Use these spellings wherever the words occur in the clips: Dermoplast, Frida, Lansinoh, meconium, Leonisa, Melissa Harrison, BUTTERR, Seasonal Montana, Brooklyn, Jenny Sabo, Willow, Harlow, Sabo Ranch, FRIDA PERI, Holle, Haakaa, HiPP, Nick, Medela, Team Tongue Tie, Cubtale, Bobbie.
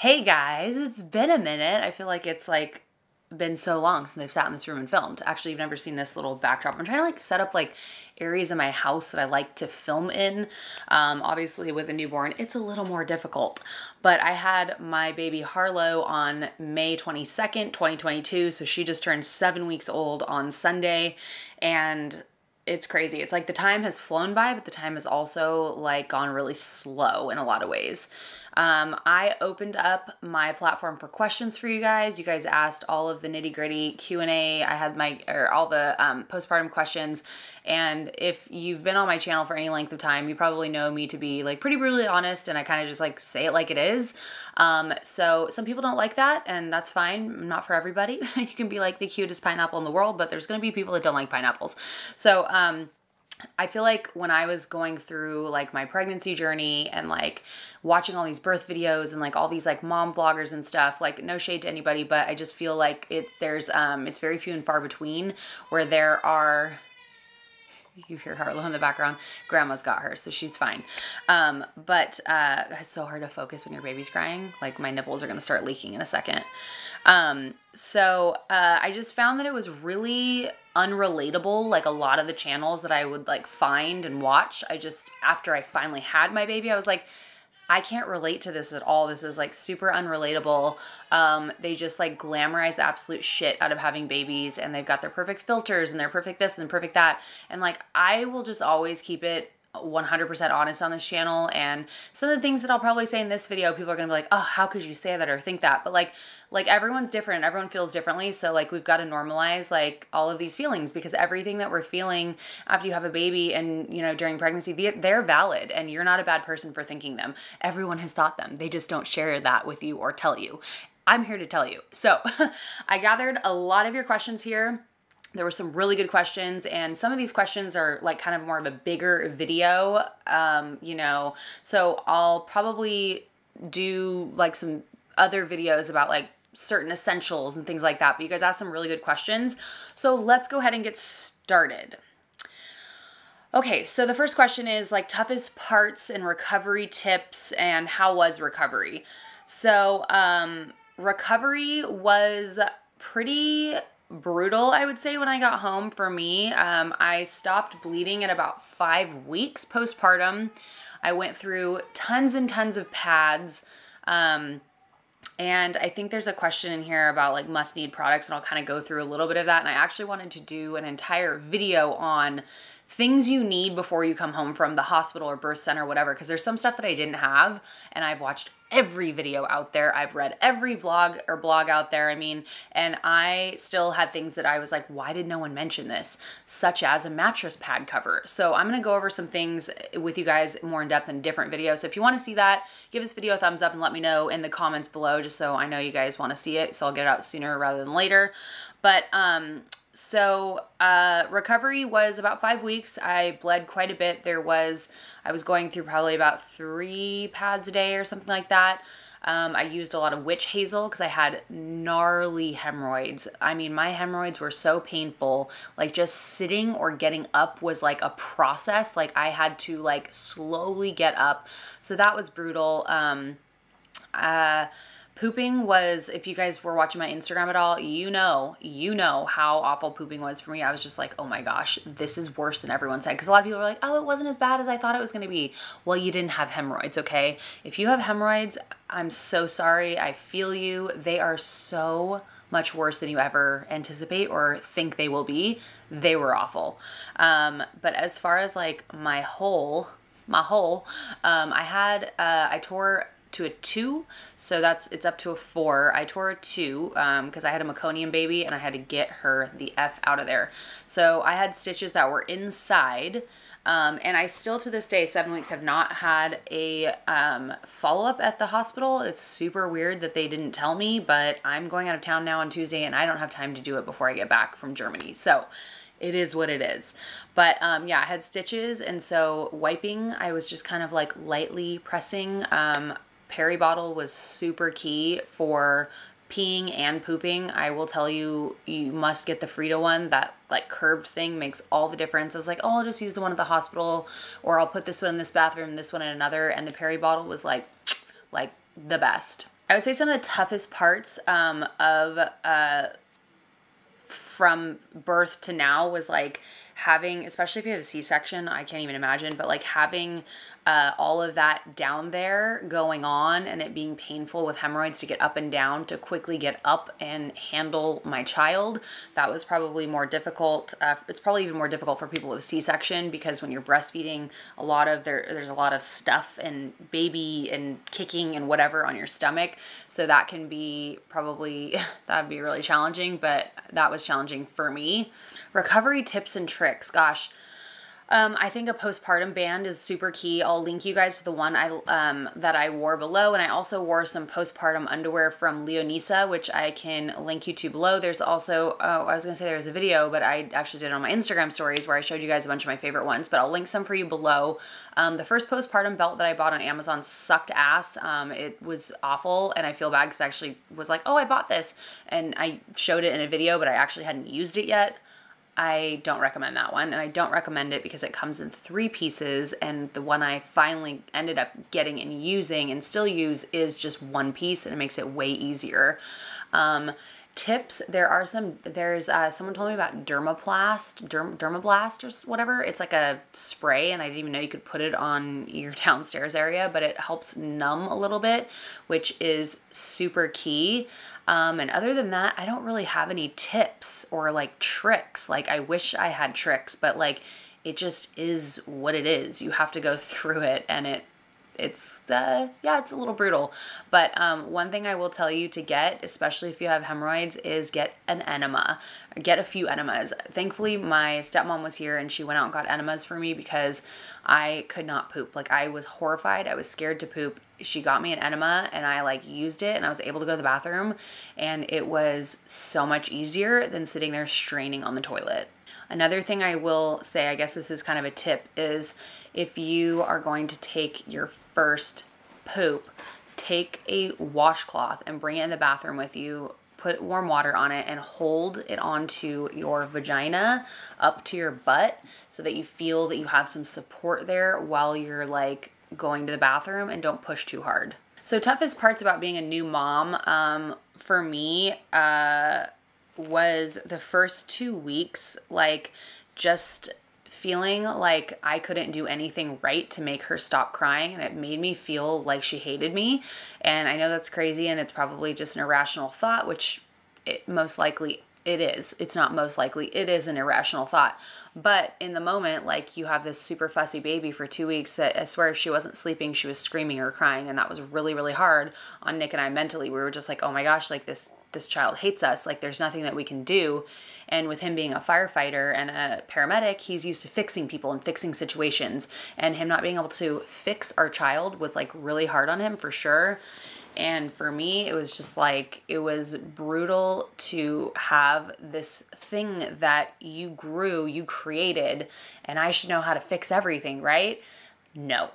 Hey guys, it's been a minute. I feel like it's like been so long since I've sat in this room and filmed. Actually, you've never seen this little backdrop. I'm trying to like set up like areas in my house that I like to film in. Obviously with a newborn, it's a little more difficult, but I had my baby Harlow on May 22nd, 2022. So she just turned 7 weeks old on Sunday, and it's crazy. It's like the time has flown by, but the time has also like gone really slow in a lot of ways. I opened up my platform for questions for you guys. You guys asked all of the nitty gritty Q&A. I had all the postpartum questions. And if you've been on my channel for any length of time, you probably know me to be like pretty brutally honest. And I kind of just like say it like it is. So some people don't like that, and that's fine. Not for everybody. You can be like the cutest pineapple in the world, but there's going to be people that don't like pineapples. So, I feel like when I was going through like my pregnancy journey and like watching all these birth videos and like all these like mom vloggers and stuff, like no shade to anybody, but I just feel like it's very few and far between where there are, you hear Harlow in the background, grandma's got her, so she's fine. But it's so hard to focus when your baby's crying. Like my nipples are going to start leaking in a second. So I just found that it was really unrelatable. Like a lot of the channels that I would like find and watch, after I finally had my baby, I was like, I can't relate to this at all. This is like super unrelatable. They just like glamorize the absolute shit out of having babies, and they've got their perfect filters and their perfect this and perfect that. And like, I will just always keep it 100% honest on this channel, and some of the things that I'll probably say in this video, people are gonna be like, oh, how could you say that or think that? But like everyone's different, everyone feels differently, so like we've got to normalize like all of these feelings, because everything that we're feeling after you have a baby and you know during pregnancy, they're valid, and you're not a bad person for thinking them. Everyone has thought them, they just don't share that with you or tell you. I'm here to tell you. So I gathered a lot of your questions here. There were some really good questions, and some of these questions are like kind of more of a bigger video, you know, so I'll probably do like some other videos about like certain essentials and things like that, but you guys asked some really good questions. So let's go ahead and get started. Okay, so the first question is like toughest parts and recovery tips, and how was recovery? So recovery was pretty brutal, I would say, when I got home for me. I stopped bleeding at about 5 weeks postpartum. I went through tons and tons of pads. And I think there's a question in here about like must need products, and I'll kind of go through a little bit of that. And I actually wanted to do an entire video on things you need before you come home from the hospital or birth center or whatever, because there's some stuff that I didn't have, and I've watched every video out there. I've read every vlog or blog out there. I mean, and I still had things that I was like, why did no one mention this? Such as a mattress pad cover. So I'm going to go over some things with you guys more in depth in different videos. So if you want to see that, give this video a thumbs up and let me know in the comments below, just so I know you guys want to see it. So I'll get it out sooner rather than later. But, So recovery was about 5 weeks. I bled quite a bit. I was going through probably about 3 pads a day or something like that. I used a lot of witch hazel because I had gnarly hemorrhoids. I mean, my hemorrhoids were so painful, like just sitting or getting up was like a process. Like I had to like slowly get up. So that was brutal. Pooping was, if you guys were watching my Instagram at all, you know how awful pooping was for me. I was just like, oh my gosh, this is worse than everyone said. Because a lot of people were like, oh, it wasn't as bad as I thought it was going to be. Well, you didn't have hemorrhoids, okay? If you have hemorrhoids, I'm so sorry. I feel you. They are so much worse than you ever anticipate or think they will be. They were awful. But as far as like my hole, I tore to a 2, so it's up to a 4. I tore a 2 because I had a meconium baby and I had to get her the F out of there. So I had stitches that were inside, and I still to this day, 7 weeks, have not had a follow-up at the hospital. It's super weird that they didn't tell me, but I'm going out of town now on Tuesday and I don't have time to do it before I get back from Germany. So it is what it is. But yeah, I had stitches, and so wiping, I was just kind of like lightly pressing. Peri bottle was super key for peeing and pooping. I will tell you, you must get the Frida one. That like curved thing makes all the difference. I was like, oh, I'll just use the one at the hospital, or I'll put this one in this bathroom, this one in another. And the Peri bottle was like the best. I would say some of the toughest parts from birth to now was like having, especially if you have a C-section, I can't even imagine, but like having all of that down there going on and it being painful with hemorrhoids to get up and down to quickly get up and handle my child. That was probably more difficult. It's probably even more difficult for people with a C-section because when you're breastfeeding, a lot of there's a lot of stuff and baby and kicking and whatever on your stomach. So that can be probably, that'd be really challenging, but that was challenging for me. Recovery tips and tricks. Gosh, I think a postpartum band is super key. I'll link you guys to the one that I wore below, and I also wore some postpartum underwear from Leonisa, which I can link you to below. There's also, I was gonna say there's a video, but I actually did it on my Instagram stories where I showed you guys a bunch of my favorite ones, but I'll link some for you below. The first postpartum belt that I bought on Amazon sucked ass. It was awful, and I feel bad because I actually was like, oh, I bought this, and I showed it in a video, but I actually hadn't used it yet. I don't recommend that one, and I don't recommend it because it comes in 3 pieces, and the one I finally ended up getting and using and still use is just 1 piece, and it makes it way easier. Tips, there's someone told me about Dermoplast or whatever. It's like a spray, and I didn't even know you could put it on your downstairs area, but it helps numb a little bit, which is super key. And other than that, I don't really have any tips or like tricks. Like I wish I had tricks, but like it just is what it is. You have to go through it, and it's yeah, it's a little brutal. But one thing I will tell you to get, especially if you have hemorrhoids, is get an enema. Get a few enemas. Thankfully, my stepmom was here and she went out and got enemas for me because I could not poop. Like I was horrified. I was scared to poop. She got me an enema and I like used it and I was able to go to the bathroom, and it was so much easier than sitting there straining on the toilet. Another thing I will say, I guess this is kind of a tip, is if you are going to take your first poop, take a washcloth and bring it in the bathroom with you, put warm water on it, and hold it onto your vagina up to your butt so that you feel that you have some support there while you're like going to the bathroom, and don't push too hard. So toughest parts about being a new mom, for me, was the first 2 weeks, like just feeling like I couldn't do anything right to make her stop crying, and it made me feel like she hated me. And I know that's crazy, and it's probably just an irrational thought, which it most likely it is. It's not most likely, it is an irrational thought. But in the moment, like you have this super fussy baby for 2 weeks that I swear if she wasn't sleeping, she was screaming or crying. And that was really, really hard on Nick and I mentally. We were just like, oh my gosh, like this child hates us. Like there's nothing that we can do. And with him being a firefighter and a paramedic, he's used to fixing people and fixing situations. And him not being able to fix our child was like really hard on him for sure. And for me, it was just like, it was brutal to have this thing that you grew, you created, and I should know how to fix everything, right? No.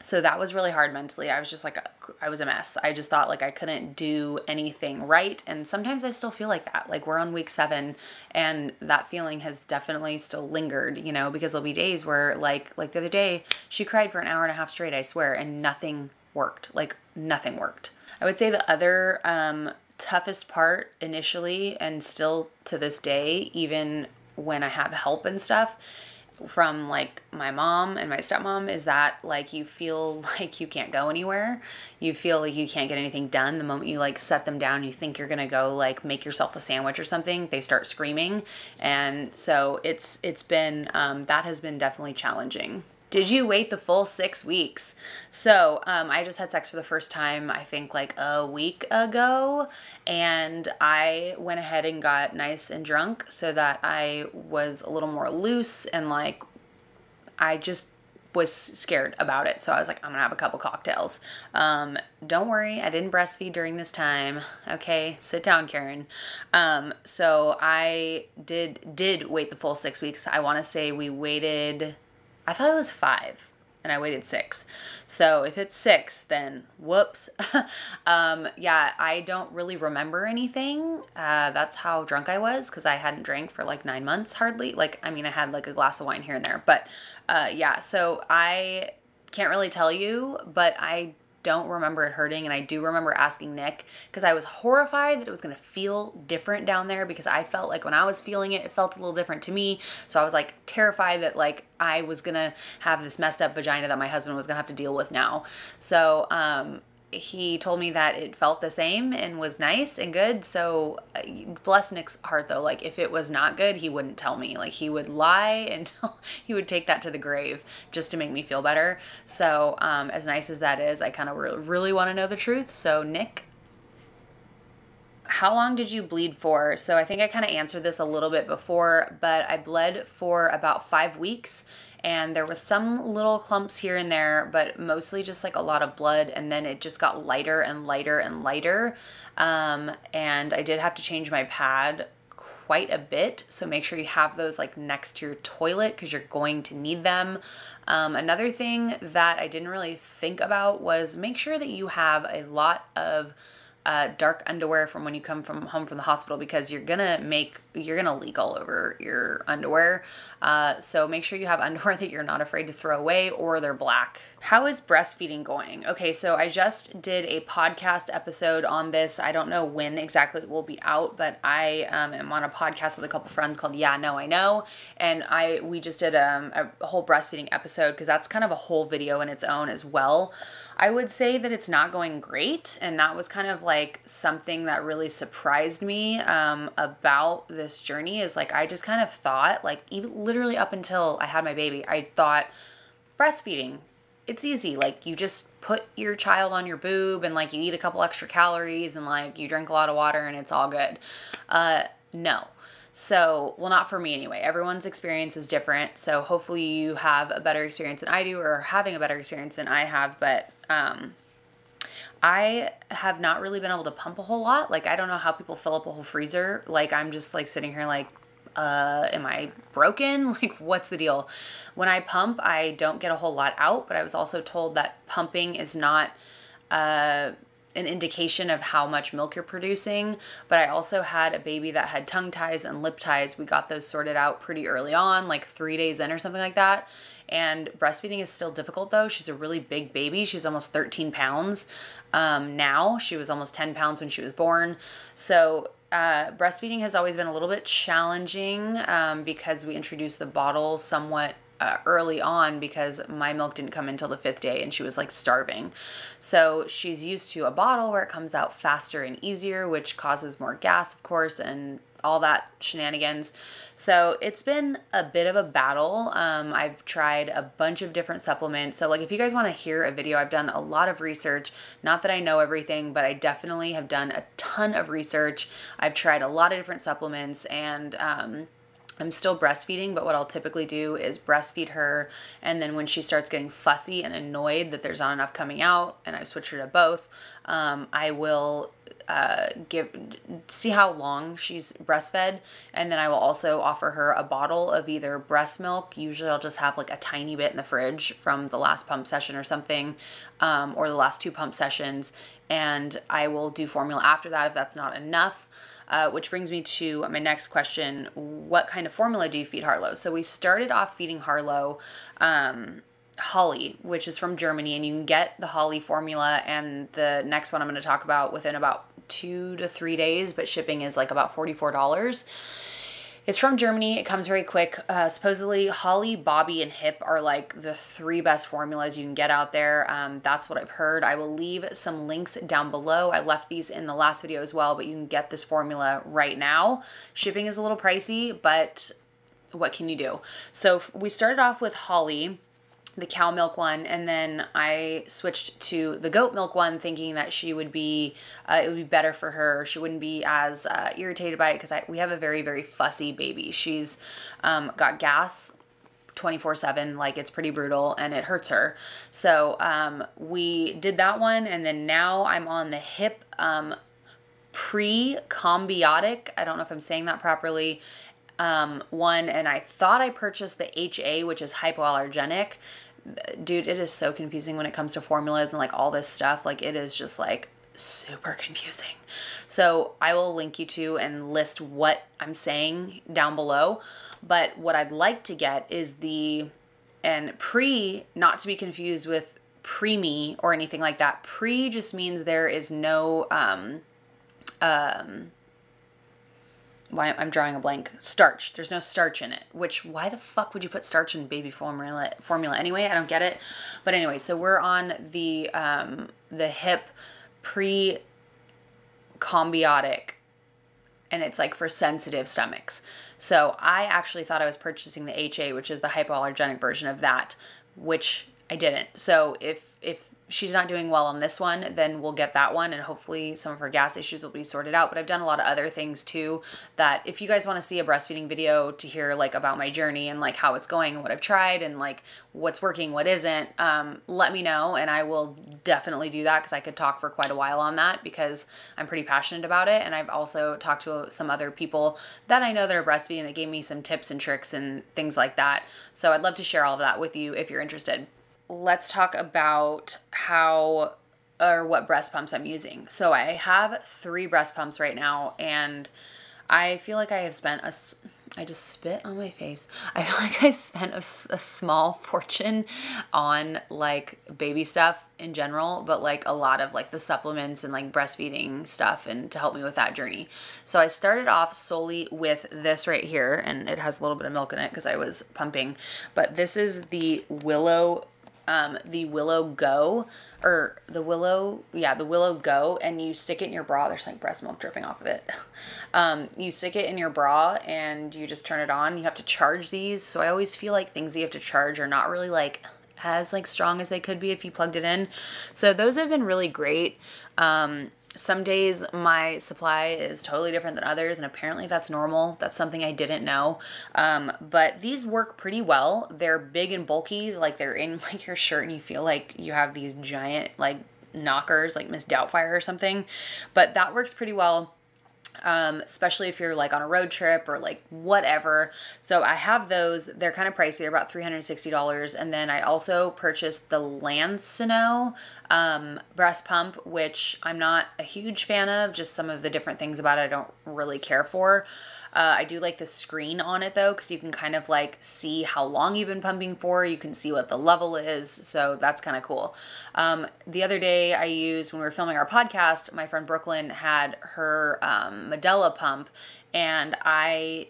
So that was really hard mentally. I was just like, I was a mess. I just thought like I couldn't do anything right. And sometimes I still feel like that. Like we're on week 7, and that feeling has definitely still lingered, you know, because there'll be days where like the other day, she cried for 1.5 hours straight, I swear, and nothing worked. Like nothing worked. I would say the other toughest part initially, and still to this day, even when I have help and stuff from like my mom and my stepmom, is that like you feel like you can't go anywhere. You feel like you can't get anything done. The moment you like set them down, you think you're gonna go like make yourself a sandwich or something, they start screaming. And so it's been, that has been definitely challenging. Did you wait the full 6 weeks? So I just had sex for the first time, I think like a week ago, and I went ahead and got nice and drunk so that I was a little more loose, and like I just was scared about it. So I was like, I'm gonna have a couple cocktails. Don't worry, I didn't breastfeed during this time. Okay, sit down, Karen. So I did wait the full 6 weeks. I wanna say we waited, I thought it was 5 and I waited 6. So if it's 6, then whoops. Yeah, I don't really remember anything. That's how drunk I was, because I hadn't drank for like 9 months hardly. Like, I mean, I had like a glass of wine here and there, but yeah, so I can't really tell you, but I don't remember it hurting, and I do remember asking Nick because I was horrified that it was going to feel different down there, because I felt like when I was feeling it, it felt a little different to me. So I was like terrified that like I was going to have this messed up vagina that my husband was going to have to deal with now. So he told me that it felt the same and was nice and good. So bless Nick's heart though, like if it was not good, he wouldn't tell me. Like he would lie until he would take that to the grave just to make me feel better. So as nice as that is, I kind of really want to know the truth. So Nick, how long did you bleed for? So I think I kind of answered this a little bit before, but I bled for about 5 weeks, and there was some little clumps here and there, but mostly just like a lot of blood, and then it just got lighter and lighter and lighter. And I did have to change my pad quite a bit, so make sure you have those like next to your toilet because you're going to need them. Another thing that I didn't really think about was make sure that you have a lot of dark underwear from when you come from home from the hospital, because you're gonna leak all over your underwear. So make sure you have underwear that you're not afraid to throw away, or they're black. How is breastfeeding going? Okay, so I just did a podcast episode on this. I don't know when exactly it will be out, but I am on a podcast with a couple friends called Yeah, No, I Know, and we just did a whole breastfeeding episode because that's kind of a whole video in its own as well. I would say that it's not going great, and that was kind of like something that really surprised me about this journey, is like I just kind of thought, like even literally up until I had my baby, I thought breastfeeding, it's easy. Like you just put your child on your boob and like you eat a couple extra calories and like you drink a lot of water and it's all good. No. So, well, not for me anyway. Everyone's experience is different. So hopefully you have a better experience than I do, or are having a better experience than I have. But I have not really been able to pump a whole lot. Like, I don't know how people fill up a whole freezer. Like, I'm just like sitting here like, am I broken? Like, what's the deal? When I pump, I don't get a whole lot out. But I was also told that pumping is not an indication of how much milk you're producing. But I also had a baby that had tongue ties and lip ties. We got those sorted out pretty early on, like 3 days in or something like that. And breastfeeding is still difficult though. She's a really big baby. She's almost 13 pounds now. She was almost 10 pounds when she was born. So breastfeeding has always been a little bit challenging because we introduced the bottle somewhat early on, because my milk didn't come until the 5th day and she was like starving. So she's used to a bottle where it comes out faster and easier, which causes more gas, of course, and all that shenanigans. So it's been a bit of a battle. I've tried a bunch of different supplements. So like if you guys want to hear a video, I've done a lot of research. Not that I know everything, but I definitely have done a ton of research. I've tried a lot of different supplements, and I'm still breastfeeding, but what I'll typically do is breastfeed her, and then when she starts getting fussy and annoyed that there's not enough coming out, and I switch her to both, I will see how long she's breastfed, and then I will also offer her a bottle of either breast milk. Usually I'll just have like a tiny bit in the fridge from the last pump session or something, or the last 2 pump sessions, and I will do formula after that if that's not enough. Which brings me to my next question. What kind of formula do you feed Harlow? So we started off feeding Harlow Holle, which is from Germany, and you can get the Holle formula, and the next one I'm going to talk about within about 2 to 3 days, but shipping is like about $44. It's from Germany. It comes very quick. Supposedly Holle, Bobbie, and HiPP are like the 3 best formulas you can get out there. That's what I've heard. I will leave some links down below. I left these in the last video as well, but you can get this formula right now. Shipping is a little pricey, but what can you do? So we started off with Holle, the cow milk one, and then I switched to the goat milk one, thinking that she would be, it would be better for her. She wouldn't be as irritated by it, because we have a very, very fussy baby. She's got gas 24/7, like it's pretty brutal and it hurts her. So we did that one, and then now I'm on the HiPP pre-combiotic, I don't know if I'm saying that properly, one, and I thought I purchased the HA, which is hypoallergenic. Dude, it is so confusing when it comes to formulas and like all this stuff. Like it is just like super confusing. So I will link you to and list what I'm saying down below. But what I'd like to get is the, and pre, not to be confused with preemie or anything like that. Pre just means there is no, why I'm drawing a blank, starch. There's no starch in it, which why the fuck would you put starch in baby formula anyway? I don't get it. But anyway, so we're on the HiPP pre-combiotic, and it's like for sensitive stomachs. So I actually thought I was purchasing the HA, which is the hypoallergenic version of that, which I didn't. So if she's not doing well on this one, then we'll get that one, and hopefully some of her gas issues will be sorted out. But I've done a lot of other things too, that if you guys want to see a breastfeeding video to hear like about my journey and like how it's going and what I've tried and like what's working, what isn't, let me know and I will definitely do that, because I could talk for quite a while on that because I'm pretty passionate about it. And I've also talked to some other people that I know that are breastfeeding that gave me some tips and tricks and things like that. So I'd love to share all of that with you if you're interested. Let's talk about how or what breast pumps I'm using. So I have 3 breast pumps right now, and I feel like I have spent a, I just spit on my face. I feel like I spent a small fortune on like baby stuff in general, but like a lot of like the supplements and like breastfeeding stuff and to help me with that journey. So I started off solely with this right here, and it has a little bit of milk in it because I was pumping, but this is the Willow, the Willow Go, and you stick it in your bra. There's like breast milk dripping off of it. You stick it in your bra and you just turn it on. You have to charge these. So I always feel like things you have to charge are not really like as like strong as they could be if you plugged it in. So those have been really great. Some days my supply is totally different than others, and apparently that's normal. That's something I didn't know. But these work pretty well. They're big and bulky, like they're in like your shirt and you feel like you have these giant like knockers, like Miss Doubtfire or something. But that works pretty well, especially if you're like on a road trip or like whatever. So I have those. They're kind of pricey. They're about $360. And then I also purchased the Lansinoh breast pump, which I'm not a huge fan of. Just some of the different things about it I don't really care for. I do like the screen on it though, because you can kind of like see how long you've been pumping for. You can see what the level is. So that's kind of cool. The other day I used, when we were filming our podcast, my friend Brooklyn had her Medela pump, and I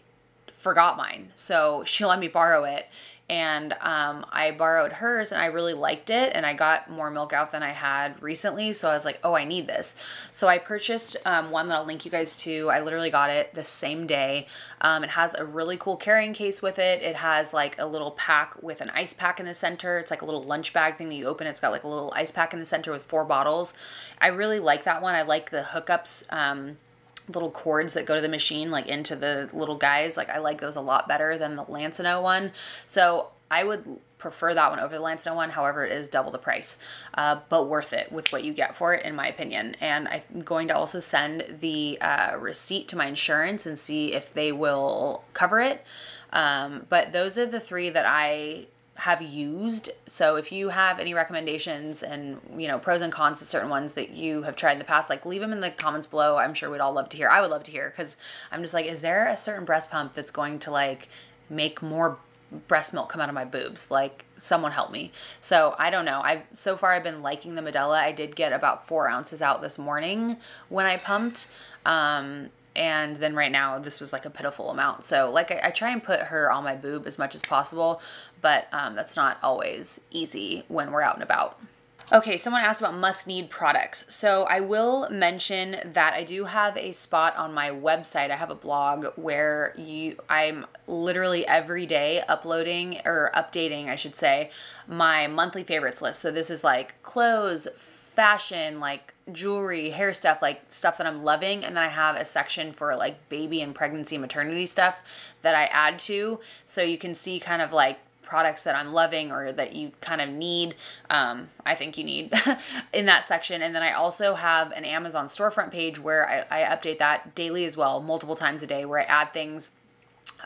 forgot mine. So she let me borrow it. And I borrowed hers and I really liked it, and I got more milk out than I had recently. So I was like, oh, I need this. So I purchased one that I'll link you guys to. I literally got it the same day. It has a really cool carrying case with it. It has like a little pack with an ice pack in the center. It's like a little lunch bag thing that you open. It's got like a little ice pack in the center with 4 bottles. I really like that one. I like the hookups, little cords that go to the machine, like into the little guys. Like I like those a lot better than the Lansinoh one. So I would prefer that one over the Lansinoh one. However, it is double the price, but worth it with what you get for it, in my opinion. And I'm going to also send the receipt to my insurance and see if they will cover it. But those are the 3 that I have used. So if you have any recommendations and, you know, pros and cons to certain ones that you have tried in the past, like leave them in the comments below. I'm sure we'd all love to hear. I would love to hear, because I'm just like, is there a certain breast pump that's going to like make more breast milk come out of my boobs? Like, someone help me. So I don't know. So far I've been liking the Medela. I did get about 4 ounces out this morning when I pumped. And then right now this was like a pitiful amount. So like I try and put her on my boob as much as possible, but that's not always easy when we're out and about. Okay, someone asked about must-need products. So I will mention that I do have a spot on my website. I have a blog where I'm literally every day uploading, or updating, I should say, my monthly favorites list. So this is like clothes, fashion, like jewelry, hair stuff, like stuff that I'm loving. And then I have a section for like baby and pregnancy and maternity stuff that I add to. So you can see kind of like products that I'm loving or that you kind of need, I think you need in that section. And then I also have an Amazon storefront page where I update that daily as well, multiple times a day, where I add things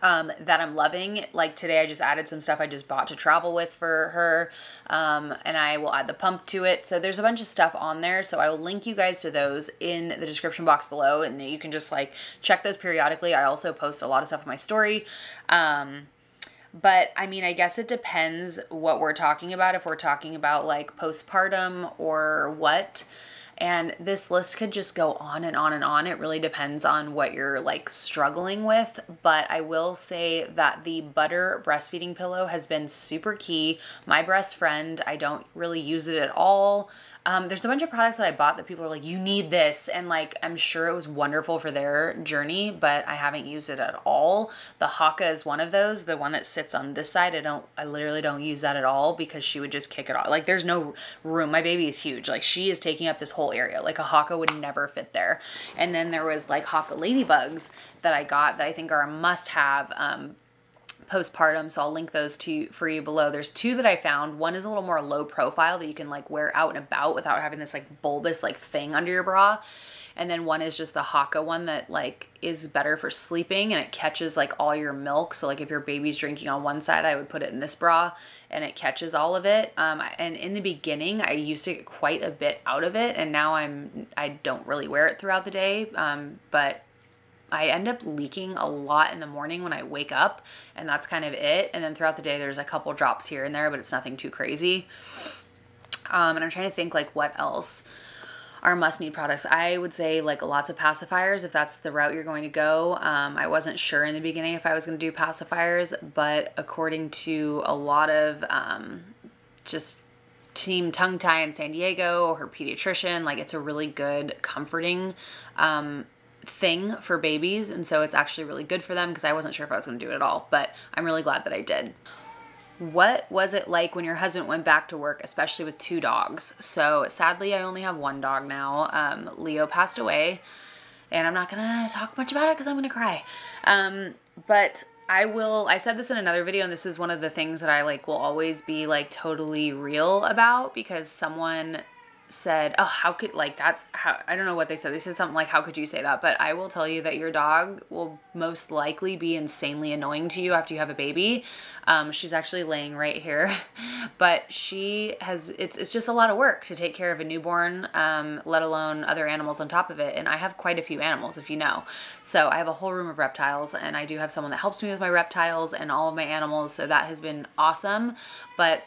that I'm loving. Like today I just added some stuff I just bought to travel with for her, and I will add the pump to it. So there's a bunch of stuff on there. So I will link you guys to those in the description box below, and you can just like check those periodically. I also post a lot of stuff on my story. But I mean, I guess it depends what we're talking about, if we're talking about like postpartum or what. And this list could just go on and on and on. It really depends on what you're like struggling with. But I will say that the butter breastfeeding pillow has been super key. My best friend, I don't really use it at all. There's a bunch of products that I bought that people are like, you need this. And like, I'm sure it was wonderful for their journey, but I haven't used it at all. The Haakaa is one of those, the one that sits on this side. I literally don't use that at all because she would just kick it off. Like there's no room. My baby is huge. Like she is taking up this whole area. Like a Haakaa would never fit there. And then there was like Haakaa ladybugs that I got that I think are a must have, postpartum. So I'll link those for you below. There's two that I found. One is a little more low profile that you can like wear out and about without having this like bulbous like thing under your bra. And then one is just the Haakaa one that like is better for sleeping and it catches like all your milk. So like if your baby's drinking on one side, I would put it in this bra and it catches all of it. And in the beginning, I used to get quite a bit out of it. And now I don't really wear it throughout the day. But I end up leaking a lot in the morning when I wake up, and that's kind of it. And then throughout the day, there's a couple drops here and there, but it's nothing too crazy. And I'm trying to think like what else are must-need products. I would say like lots of pacifiers if that's the route you're going to go. I wasn't sure in the beginning if I was going to do pacifiers, but according to a lot of just Team Tongue Tie in San Diego or her pediatrician, like it's a really good comforting thing for babies, and so it's actually really good for them because I wasn't sure if I was going to do it at all, but I'm really glad that I did. What was it like when your husband went back to work, especially with two dogs? So sadly, I only have one dog now. Leo passed away, and I'm not gonna talk much about it because I'm gonna cry. But I said this in another video, and this is one of the things that I like will always be like totally real about, because someone said, oh, how could, like, that's how, I don't know what they said. They said something like, how could you say that? But I will tell you that your dog will most likely be insanely annoying to you after you have a baby. She's actually laying right here, but she has, it's just a lot of work to take care of a newborn, let alone other animals on top of it. And I have quite a few animals, if you know. So I have a whole room of reptiles, and I do have someone that helps me with my reptiles and all of my animals. So that has been awesome. But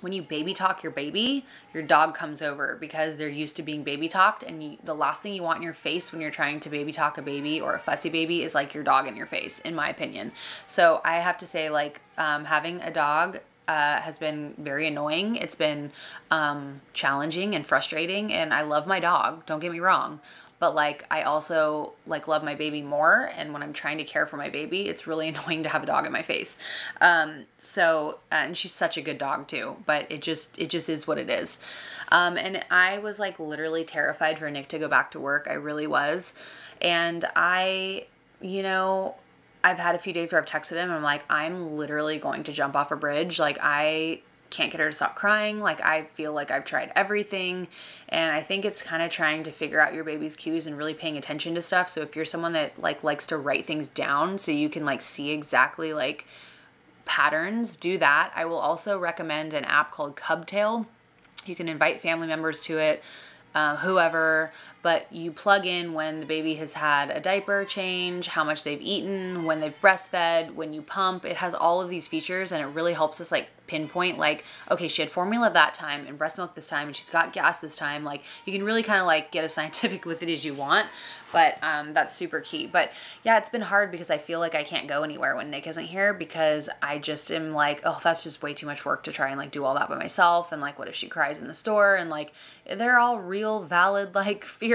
when you baby talk your baby, your dog comes over because they're used to being baby talked, and the last thing you want in your face when you're trying to baby talk a baby or a fussy baby is like your dog in your face, in my opinion. So I have to say, like, having a dog has been very annoying. It's been challenging and frustrating, and I love my dog, don't get me wrong. But like, I also like love my baby more. And when I'm trying to care for my baby, it's really annoying to have a dog in my face. And she's such a good dog too, but it just is what it is. And I was like literally terrified for Nick to go back to work. I really was. And I've had a few days where I've texted him. I'm like, I'm literally going to jump off a bridge. Like, I can't get her to stop crying. Like, I feel like I've tried everything. And I think it's kind of trying to figure out your baby's cues and really paying attention to stuff. So if you're someone that like likes to write things down so you can like see exactly like patterns, do that. I will also recommend an app called Cubtale. You can invite family members to it, whoever, but you plug in when the baby has had a diaper change, how much they've eaten, when they've breastfed, when you pump. It has all of these features, and it really helps us like pinpoint like, okay, she had formula that time and breast milk this time, and she's got gas this time. Like, you can really kind of like get as scientific with it as you want, but that's super key. But yeah, it's been hard because I feel like I can't go anywhere when Nick isn't here, because I just am like, oh, that's just way too much work to try and like do all that by myself. And like, what if she cries in the store? And like, they're all real valid like fears.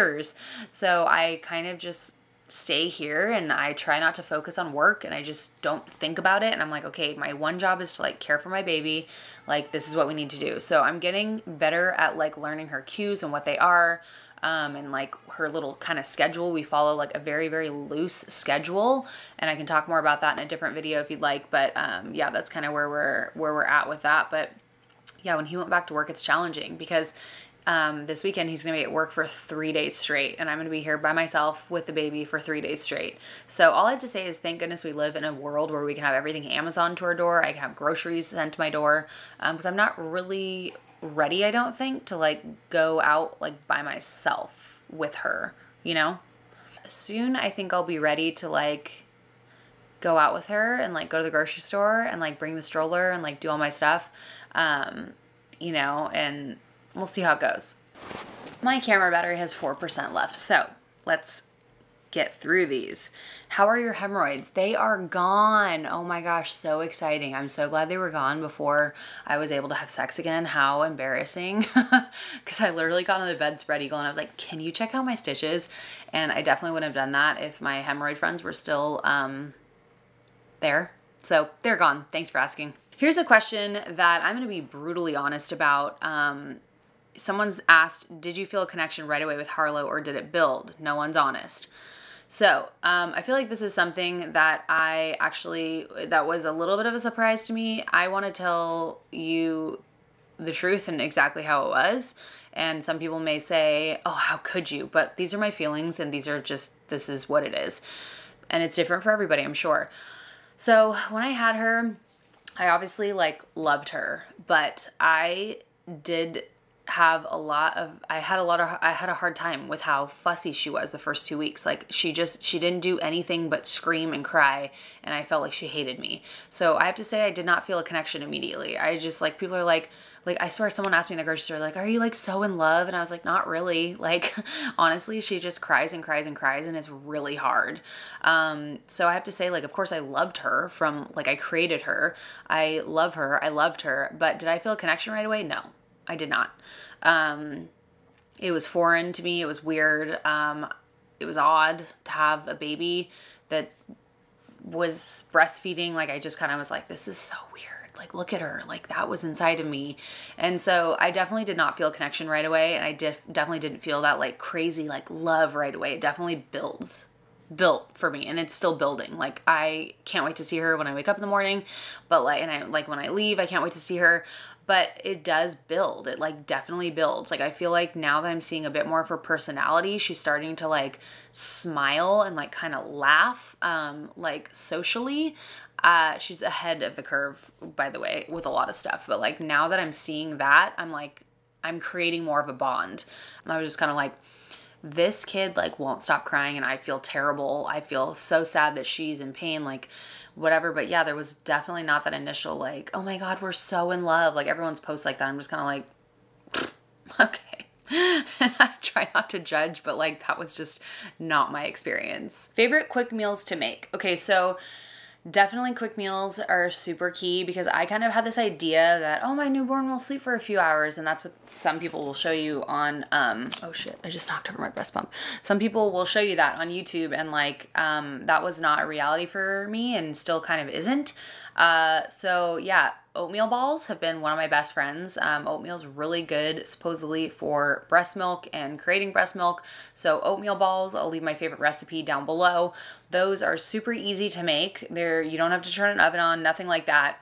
So I kind of just stay here, and I try not to focus on work, and I just don't think about it. And I'm like, okay, my one job is to like care for my baby. Like, this is what we need to do. So I'm getting better at like learning her cues and what they are. And like her little kind of schedule. We follow like a very, very loose schedule, and I can talk more about that in a different video if you'd like. But yeah, that's kind of where we're at with that. But yeah, when he went back to work, it's challenging because this weekend he's going to be at work for 3 days straight, and I'm going to be here by myself with the baby for 3 days straight. So all I have to say is thank goodness we live in a world where we can have everything Amazon to our door. I can have groceries sent to my door, because I'm not really ready, I don't think, to like go out like by myself with her, you know? Soon I think I'll be ready to like go out with her and like go to the grocery store and like bring the stroller and like do all my stuff, you know, and we'll see how it goes. My camera battery has 4% left, so let's get through these. How are your hemorrhoids? They are gone. Oh my gosh, so exciting. I'm so glad they were gone before I was able to have sex again. How embarrassing. Because I literally got on the bed spread eagle and I was like, can you check out my stitches? And I definitely wouldn't have done that if my hemorrhoid friends were still there. So they're gone. Thanks for asking. Here's a question that I'm going to be brutally honest about. Someone's asked, did you feel a connection right away with Harlow or did it build? No one's honest. So I feel like this is something that I actually, that was a little bit of a surprise to me. I want to tell you the truth and exactly how it was. And some people may say, oh, how could you? But these are my feelings and these are just, this is what it is. And it's different for everybody, I'm sure. So when I had her, I obviously like loved her, but I did have a lot of, I had a hard time with how fussy she was the first 2 weeks. Like she didn't do anything but scream and cry. And I felt like she hated me. So I have to say, I did not feel a connection immediately. I just like, people are like, I swear someone asked me in the grocery store, like, are you like so in love? And I was like, not really. Like, honestly, she just cries and cries and cries and it's really hard. So I have to say, like, of course I loved her from, like, I created her. I love her. I loved her. But did I feel a connection right away? No. I did not. It was foreign to me. It was weird. It was odd to have a baby that was breastfeeding. Like, I just kind of was like, this is so weird. Like, look at her. Like, that was inside of me. And so I definitely did not feel a connection right away. And I definitely didn't feel that like crazy, like love right away. It definitely built for me and it's still building. Like I can't wait to see her when I wake up in the morning, but like, and I like when I leave, I can't wait to see her. But it does build. It like definitely builds. Like I feel like now that I'm seeing a bit more of her personality, she's starting to like smile and like kind of laugh, like socially. She's ahead of the curve, by the way, with a lot of stuff. But like now that I'm seeing that, I'm like, I'm creating more of a bond. And I was just kind of like, this kid like won't stop crying and I feel terrible. I feel so sad that she's in pain. Like whatever, but yeah, there was definitely not that initial like, oh my God, we're so in love. Like everyone's posts like that. I'm just kind of like, okay. And I try not to judge, but like that was just not my experience. Favorite quick meals to make. Okay, so definitely quick meals are super key because I kind of had this idea that, oh, my newborn will sleep for a few hours. And that's what some people will show you on, oh shit, I just knocked over my breast pump. Some people will show you that on YouTube and like, that was not a reality for me and still kind of isn't. So yeah, oatmeal balls have been one of my best friends. Oatmeal's really good supposedly for breast milk and creating breast milk. So oatmeal balls, I'll leave my favorite recipe down below. Those are super easy to make. They're, you don't have to turn an oven on, nothing like that.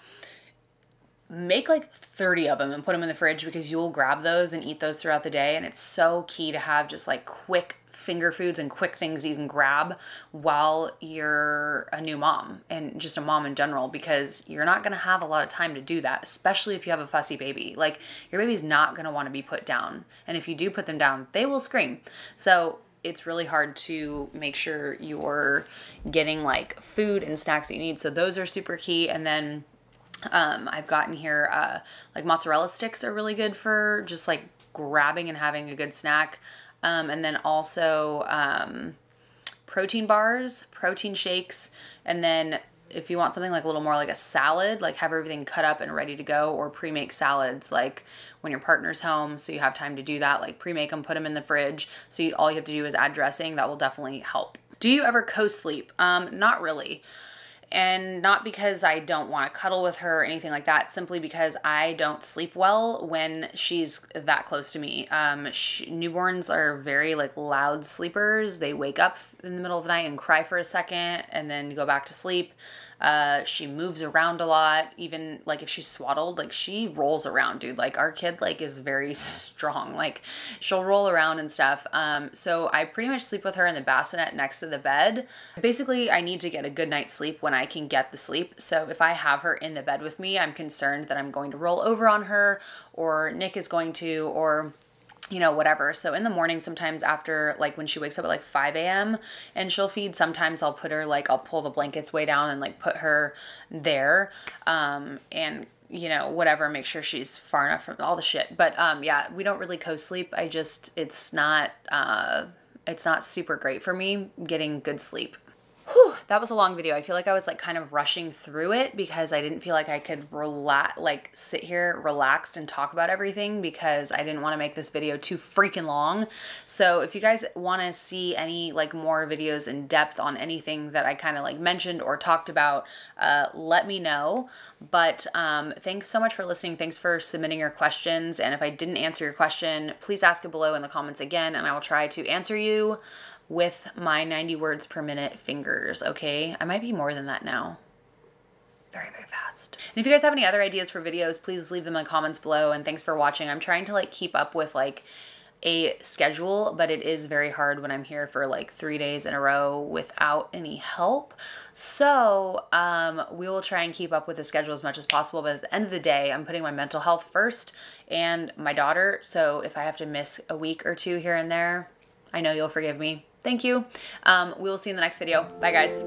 Make like 30 of them and put them in the fridge because you'll grab those and eat those throughout the day. And it's so key to have just like quick finger foods and quick things you can grab while you're a new mom and just a mom in general, because you're not going to have a lot of time to do that, especially if you have a fussy baby. Like your baby's not going to want to be put down. And if you do put them down, they will scream. So it's really hard to make sure you're getting like food and snacks that you need. So those are super key. And then, I've gotten here, like mozzarella sticks are really good for just like grabbing and having a good snack. And then also, protein bars, protein shakes. And then if you want something like a little more like a salad, like have everything cut up and ready to go, or pre-make salads, like when your partner's home, so you have time to do that, like pre-make them, put them in the fridge. So you, all you have to do is add dressing. That will definitely help. Do you ever co-sleep? Not really. And not because I don't want to cuddle with her or anything like that, simply because I don't sleep well when she's that close to me. Newborns are very like loud sleepers. They wake up in the middle of the night and cry for a second and then go back to sleep. She moves around a lot, even like if she's swaddled, like she rolls around, dude. Like our kid like is very strong. Like she'll roll around and stuff. So I pretty much sleep with her in the bassinet next to the bed. Basically, I need to get a good night's sleep when I can get the sleep. So if I have her in the bed with me, I'm concerned that I'm going to roll over on her or Nick is going to, or you know, whatever. So in the morning, sometimes after, like when she wakes up at like 5 AM and she'll feed, sometimes I'll put her, like, I'll pull the blankets way down and like put her there. And you know, whatever, make sure she's far enough from all the shit. But, yeah, we don't really co-sleep. I just, it's not super great for me getting good sleep. Whew, that was a long video. I feel like I was like kind of rushing through it because I didn't feel like I could sit here relaxed and talk about everything because I didn't want to make this video too freaking long. So if you guys want to see any like more videos in depth on anything that I kind of like mentioned or talked about, let me know. But thanks so much for listening. Thanks for submitting your questions. And if I didn't answer your question, please ask it below in the comments again and I will try to answer you with my 90 words per minute fingers, okay? I might be more than that now. Very, very fast. And if you guys have any other ideas for videos, please leave them in the comments below, and thanks for watching. I'm trying to like keep up with like a schedule, but it is very hard when I'm here for like 3 days in a row without any help. So we will try and keep up with the schedule as much as possible, but at the end of the day, I'm putting my mental health first and my daughter. So if I have to miss a week or two here and there, I know you'll forgive me. Thank you. We will see you in the next video. Bye guys.